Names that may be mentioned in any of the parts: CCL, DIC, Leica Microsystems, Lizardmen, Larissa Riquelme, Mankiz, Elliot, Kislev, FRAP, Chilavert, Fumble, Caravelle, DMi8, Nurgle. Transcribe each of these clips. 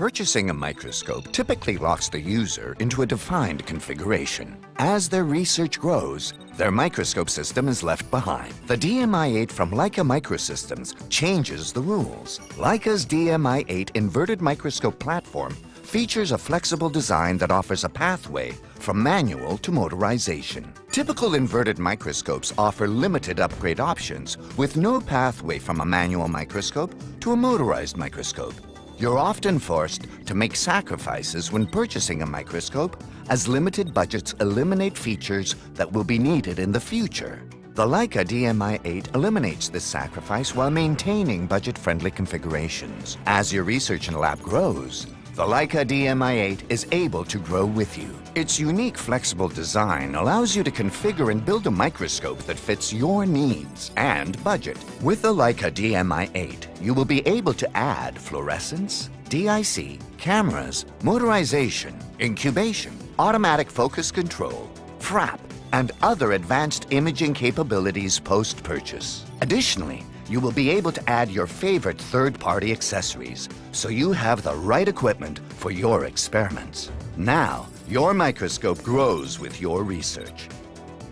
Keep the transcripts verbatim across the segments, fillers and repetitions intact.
Purchasing a microscope typically locks the user into a defined configuration. As their research grows, their microscope system is left behind. The D M i eight from Leica Microsystems changes the rules. Leica's D M i eight inverted microscope platform features a flexible design that offers a pathway from manual to motorization. Typical inverted microscopes offer limited upgrade options with no pathway from a manual microscope to a motorized microscope. You're often forced to make sacrifices when purchasing a microscope, as limited budgets eliminate features that will be needed in the future. The Leica D M i eight eliminates this sacrifice while maintaining budget-friendly configurations. As your research and lab grows, the Leica D M i eight is able to grow with you. Its unique flexible design allows you to configure and build a microscope that fits your needs and budget. With the Leica D M i eight, you will be able to add fluorescence, D I C, cameras, motorization, incubation, automatic focus control, FRAP, and other advanced imaging capabilities post-purchase. Additionally, you will be able to add your favorite third-party accessories, so you have the right equipment for your experiments. Now, your microscope grows with your research.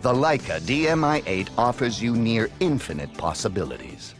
The Leica D M i eight offers you near infinite possibilities.